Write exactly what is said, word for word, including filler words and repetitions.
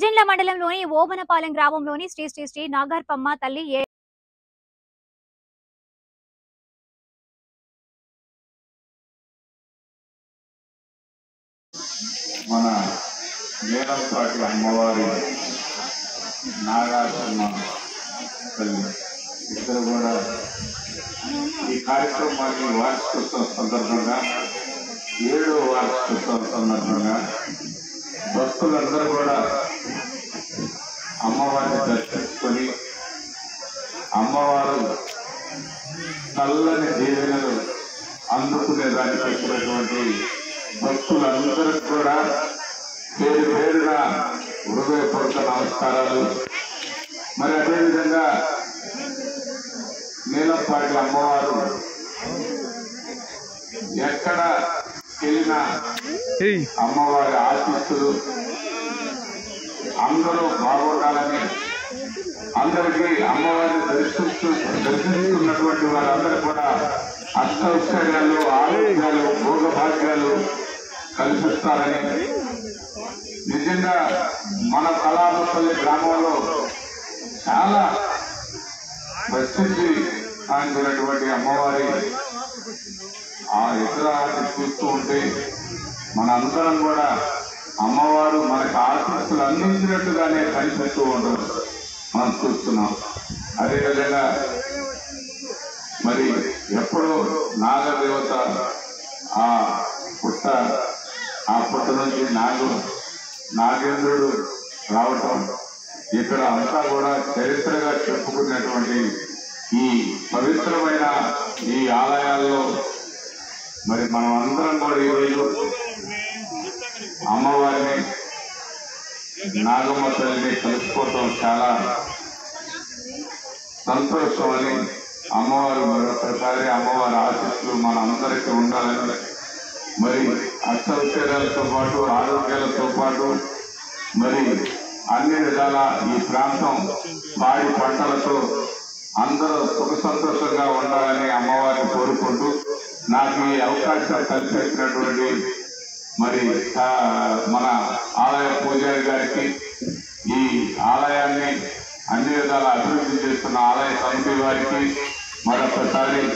గురజెండ్ల మండలంలోని ఓబనపాలెం గ్రామంలోని శ్రీ శ్రీ శ్రీ నాగార్పమ్మా తల్లి ఏ మన నేలపాటి అమ్మవారి నాగార్పమ్మా తల్లి ఇద్దరు కూడా ఈ కార్యక్రమాన్ని వార్షికోత్సవం సందర్భంగా ఏడో వార్షికోత్సవం సందర్భంగా భక్తులందరూ కూడా అమ్మవారిని దర్శించుకొని అమ్మవారు నల్లని దీవెనలు అందుకునే దానికి వచ్చినటువంటి భక్తులందరూ కూడా పేరు పేరుగా హృదయపూర్వక నమస్కారాలు. మరి అదేవిధంగా నీలంపాటి అమ్మవారు ఎక్కడ వెళ్ళిన అమ్మవారి ఆశీస్సులు అందరూ బాగుండాలని, అందరికీ అమ్మవారిని దర్శిస్తూ దర్శిస్తున్నటువంటి వారందరూ కూడా అష్టైశ్వర్యాలు, ఆరోగ్యాలు, భోగభాగ్యాలు కల్పిస్తారని, నిజంగా మన కళాపల్లి గ్రామంలో చాలా ప్రసిద్ధి కానున్నటువంటి అమ్మవారి ఆ విగ్రహాన్ని చూస్తూ ఉంటే మనందరం కూడా అమ్మవారు మనకు ఆశీస్సులు అందించినట్టుగానే కనిపిస్తూ ఉండదు మనం చూస్తున్నాం. అదేవిధంగా మరి ఎప్పుడో నాగదేవత ఆ పుట్ట ఆ పుట్ట నుంచి నాగు నాగేంద్రుడు రావటం ఇక్కడ అంతా కూడా చరిత్రగా చెప్పుకునేటువంటి ఈ పవిత్రమైన ఈ ఆలయాల్లో మరి మనం అందరం కూడా ఈరోజు అమ్మవారిని నాగమ్మ తల్లిని కలుసుకోవటం చాలా సంతోషం అని, అమ్మవారు మరొకసారి అమ్మవారి ఆశీస్సులు మన అందరికీ ఉండాలని, మరి అష్టైశ్వర్యాలతో పాటు ఆరోగ్యాలతో పాటు మరి అన్ని విధాల ఈ ప్రాంతం పాడి పంటలతో అందరూ సుఖ సంతోషంగా ఉండాలని అమ్మవారిని కోరుకుంటూ నాకు ఈ అవకాశం కల్పించినటువంటి మరి మన ఆలయ పూజారి గారికి, ఈ ఆలయాన్ని అన్ని విధాల అభివృద్ధి చేస్తున్న ఆలయ కమిటీ వారికి మరొకసారి